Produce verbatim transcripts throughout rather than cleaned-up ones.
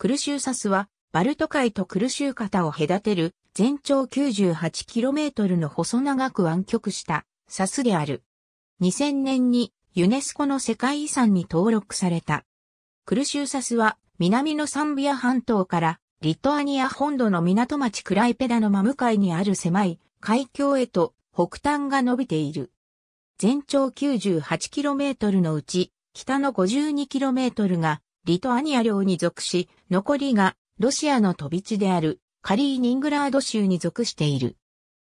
クルシューサスは、バルト海とクルシュー潟を隔てる、全長 きゅうじゅうはちキロメートル の細長く湾曲した、砂州である。にせんねんに、ユネスコの世界遺産に登録された。クルシューサスは、南のサンビア半島から、リトアニア本土の港町クライペダの真向かいにある狭い海峡へと北端が伸びている。全長 きゅうじゅうはちキロメートル のうち、北の ごじゅうにキロメートル がリトアニア領に属し、残りがロシアの飛び地であるカリーニングラード州に属している。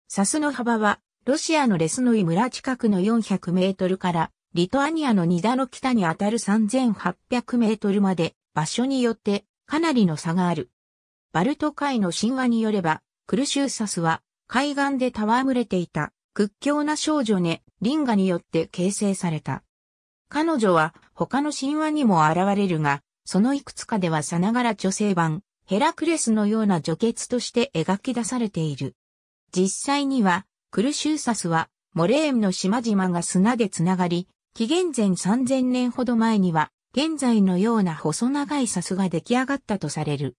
砂州の幅は、ロシアのレスノイ村近くのよんひゃくメートルから、リトアニアのニダの北にあたるさんぜんはっぴゃくメートルまで、場所によってかなりの差がある。バルト海の神話によれば、クルシューサスは海岸で戯れていた屈強な少女ネ・リンガによって形成された。彼女は他の神話にも現れるが、そのいくつかではさながら女性版、ヘラクレスのような女傑として描き出されている。実際には、クルシューサスはモレーンの島々が砂でつながり、紀元前さんぜんねんほど前には、現在のような細長い砂州が出来上がったとされる。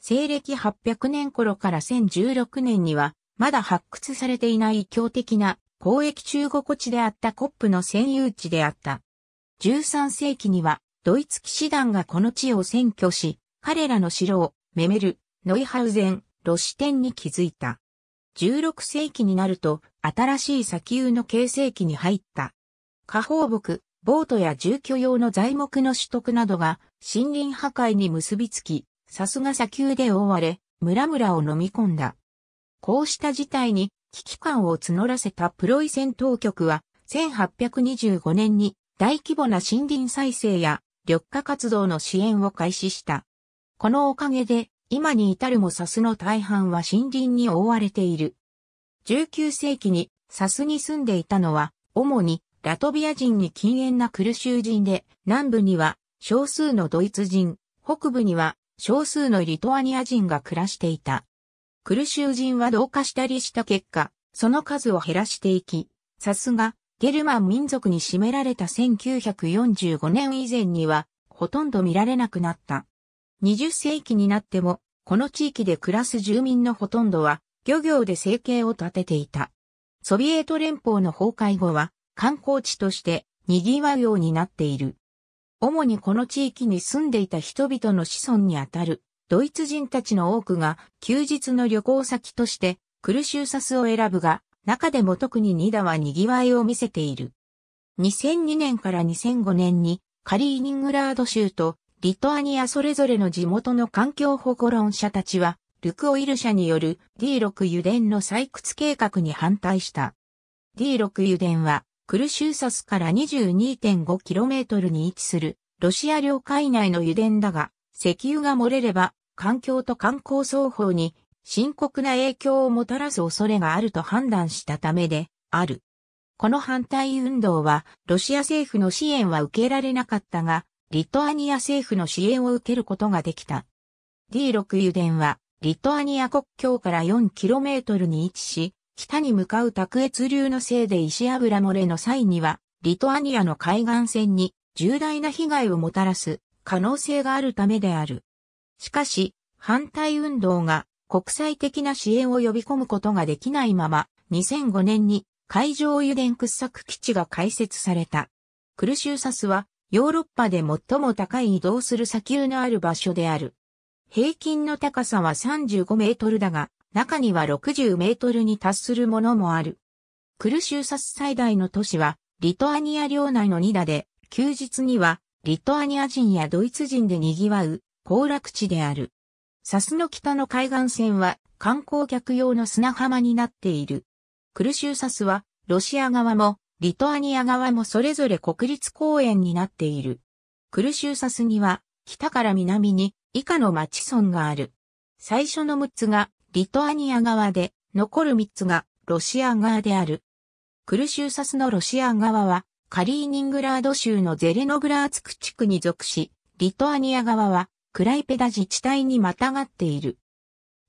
西暦はっぴゃくねん頃からせんじゅうろくねんには、まだ発掘されていない強敵な交易中国地であったコップの占有地であった。じゅうさんせいきには、ドイツ騎士団がこの地を占拠し、彼らの城をメメル、ノイハウゼン、ロシテンに築いた。じゅうろくせいきになると、新しい砂丘の形成期に入った。火放木、ボートや住居用の材木の取得などが森林破壊に結びつき、砂州が砂丘で覆われ、村々を飲み込んだ。こうした事態に危機感を募らせたプロイセン当局は、せんはっぴゃくにじゅうごねんに大規模な森林再生や緑化活動の支援を開始した。このおかげで、今に至るも砂州の大半は森林に覆われている。じゅうきゅうせいきに砂州に住んでいたのは、主にラトビア人に近縁なクルシュー人で、南部には少数のドイツ人、北部には少数のリトアニア人が暮らしていた。クルシュー人は同化したりした結果、その数を減らしていき、砂州がゲルマン民族に占められたせんきゅうひゃくよんじゅうごねん以前には、ほとんど見られなくなった。にじゅっせいきになっても、この地域で暮らす住民のほとんどは、漁業で生計を立てていた。ソビエト連邦の崩壊後は、観光地として賑わうようになっている。主にこの地域に住んでいた人々の子孫にあたるドイツ人たちの多くが休日の旅行先としてクルシューサスを選ぶが、中でも特にニダは賑わいを見せている。にせんにねんからにせんごねんにカリーニングラード州とリトアニアそれぞれの地元の環境保護論者たちはルクオイル社による ディーろく 油田の採掘計画に反対した。ディーろく 油田はクルシューサスから にじゅうにてんごキロメートル に位置するロシア領海内の油田だが、石油が漏れれば環境と観光双方に深刻な影響をもたらす恐れがあると判断したためである。この反対運動はロシア政府の支援は受けられなかったが、リトアニア政府の支援を受けることができた。ディーろく 油田はリトアニア国境から よんキロメートル に位置し、北に向かう卓越流のせいで石油漏れの際には、リトアニアの海岸線に重大な被害をもたらす可能性があるためである。しかし、反対運動が国際的な支援を呼び込むことができないまま、にせんごねんに海上油田掘削基地が開設された。クルシューサスはヨーロッパで最も高い移動する砂丘のある場所である。平均の高さはさんじゅうごメートルだが、中にはろくじゅうメートルに達するものもある。クルシューサス最大の都市は、リトアニア領内のニダで、休日には、リトアニア人やドイツ人で賑わう、行楽地である。砂州の北の海岸線は、観光客用の砂浜になっている。クルシューサスは、ロシア側も、リトアニア側もそれぞれ国立公園になっている。クルシューサスには、北から南に、以下の町村がある。最初のむっつが、リトアニア側で、残るみっつがロシア側である。クルシューサスのロシア側は、カリーニングラード州のゼレノブラーツク地区に属し、リトアニア側は、クライペダ自治体にまたがっている。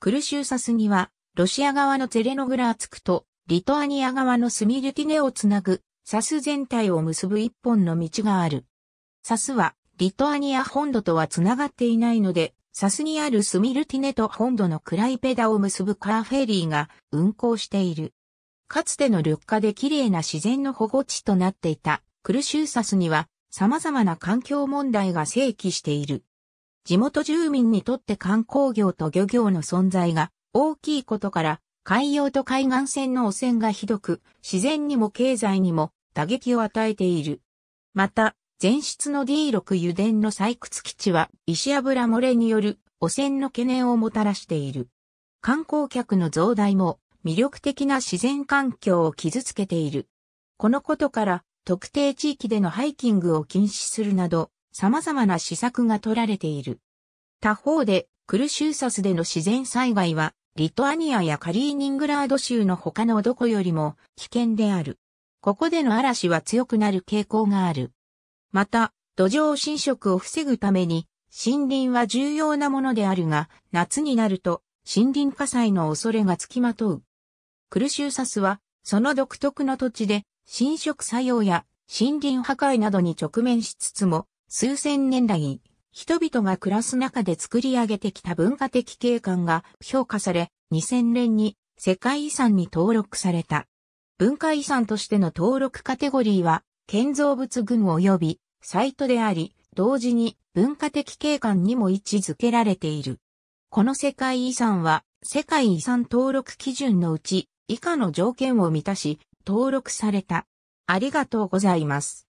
クルシューサスには、ロシア側のゼレノブラーツクと、リトアニア側のスミルティネをつなぐ、砂州全体を結ぶ一本の道がある。砂州は、リトアニア本土とはつながっていないので、サスにあるスミルティネと本土のクライペダを結ぶカーフェリーが運航している。かつての緑化で綺麗な自然の保護地となっていたクルシューサスには様々な環境問題が生起している。地元住民にとって観光業と漁業の存在が大きいことから海洋と海岸線の汚染がひどく、自然にも経済にも打撃を与えている。また、全室の ディーろく 油田の採掘基地は石油漏れによる汚染の懸念をもたらしている。観光客の増大も魅力的な自然環境を傷つけている。このことから特定地域でのハイキングを禁止するなど様々な施策が取られている。他方でクルシューサスでの自然災害はリトアニアやカリーニングラード州の他のどこよりも危険である。ここでの嵐は強くなる傾向がある。また、土壌侵食を防ぐために、森林は重要なものであるが、夏になると、森林火災の恐れがつきまとう。クルシューサスは、その独特の土地で、侵食作用や森林破壊などに直面しつつも、数千年来、人々が暮らす中で作り上げてきた文化的景観が評価され、にせんねんに世界遺産に登録された。文化遺産としての登録カテゴリーは、建造物群及び、サイトであり、同時に文化的景観にも位置づけられている。この世界遺産は、世界遺産登録基準のうち、以下の条件を満たし、登録された。ありがとうございます。